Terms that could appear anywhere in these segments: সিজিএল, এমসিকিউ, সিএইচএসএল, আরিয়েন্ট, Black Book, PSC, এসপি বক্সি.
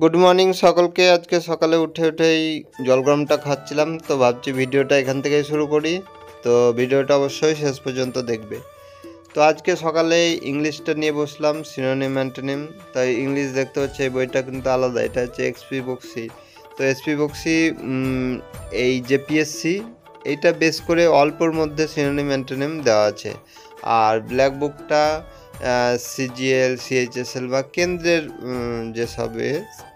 Good morning সকলকে। আজকে সকালে উঠে এই জলগরমটা খাচ্ছিলাম, তো ভাবছি ভিডিওটা এখান থেকেই শুরু করি। তো ভিডিওটা অবশ্যই শেষ পর্যন্ত দেখবে। তো আজকে সকালে ইংলিশটা নিয়ে বসলাম, সিনোনিম অ্যান্টোনিম। তাই ইংলিশ দেখতে হচ্ছে এই বইটা কিন্তু আলাদা, এটা হচ্ছে এসপি বক্সি। তো এসপি বক্সি এই যে পিএসসি, এইটা বেশ করে অল্পর মধ্যে সিনোনিম অ্যান্টোনিম দেওয়া আছে। আর ব্ল্যাক বুকটা সিজিএল সিএইচএসএল বা কেন্দ্রের যেসবে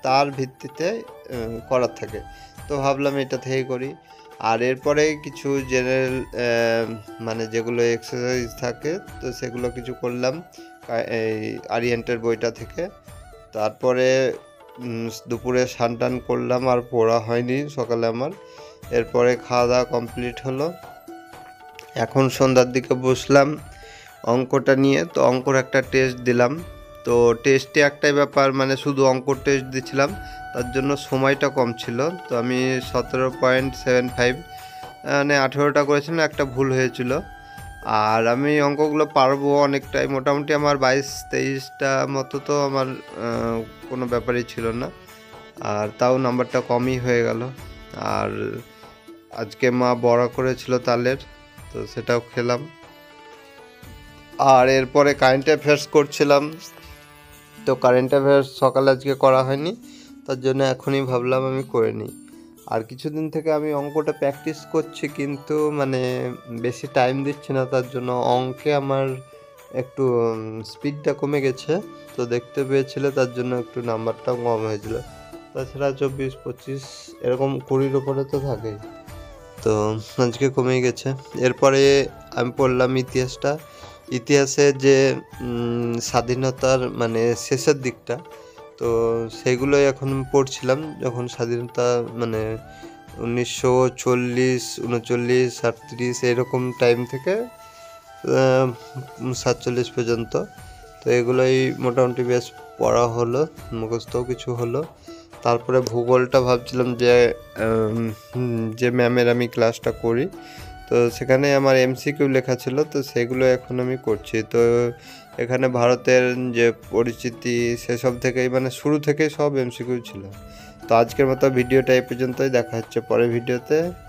তার ভিত্তিতে করার থাকে, তো ভাবলাম এটা থেকে করি। আর এরপরে কিছু জেনারেল মানে যেগুলো এক্সারসাইজ থাকে, তো সেগুলো কিছু করলাম এই আরিয়েন্টের বইটা থেকে। তারপরে দুপুরে স্নান টান করলাম, আর পড়া হয়নি সকালে আমার। এরপরে খাওয়া দাওয়া কমপ্লিট হলো। এখন সন্ধ্যার দিকে বসলাম অঙ্কটা নিয়ে। তো অঙ্কর একটা টেস্ট দিলাম। তো টেস্টে একটাই ব্যাপার, মানে শুধু অঙ্ক টেস্ট দিয়েছিলাম, তার জন্য সময়টা কম ছিল। তো আমি 17.75 মানে 18টা করেছিলাম, একটা ভুল হয়েছিল। আর আমি অঙ্কগুলো পারবো অনেকটাই, মোটামুটি আমার 22-23টা মতো তো আমার কোনো ব্যাপারই ছিল না, আর তাও নাম্বারটা কমই হয়ে গেল। আর আজকে মা বড়া করেছিল তালের, তো সেটাও খেলাম। আর এরপরে কারেন্ট অ্যাফেয়ার্স করছিলাম। তো কারেন্ট অ্যাফেয়ার্স সকালে আজকে করা হয়নি, তার জন্য এখনই ভাবলাম আমি করে নিই। আর কিছুদিন থেকে আমি অঙ্কটা প্র্যাকটিস করছি, কিন্তু মানে বেশি টাইম দিচ্ছি না, তার জন্য অঙ্কে আমার একটু স্পিডটা কমে গেছে। তো দেখতে পেয়েছিলে, তার জন্য একটু নাম্বারটাও কম হয়েছিল। তাছাড়া 24-25 এরকম 20 উপরে তো থাকেই, তো আজকে কমে গেছে। এরপরে আমি পড়লাম ইতিহাসটা। ইতিহাসে যে স্বাধীনতার মানে শেষের দিকটা, তো সেইগুলোই এখন পড়ছিলাম। যখন স্বাধীনতা মানে 1940, 1939, 1938 এইরকম টাইম থেকে 47 পর্যন্ত, তো এগুলোই মোটামুটি বেশ পড়া হলো, মুখস্থও কিছু হলো। তারপরে ভূগোলটা ভাবছিলাম যে ম্যামের আমি ক্লাসটা করি, তো সেখানে আমার এমসিকিউ লেখা ছিল, তো সেগুলো এখন আমি করছি। তো এখানে ভারতের যে পরিচিতি সেসব থেকেই মানে শুরু থেকে সব এমসিকিউ ছিল। তো আজকের মতো ভিডিওটা এই পর্যন্তই, দেখা হচ্ছে পরের ভিডিওতে।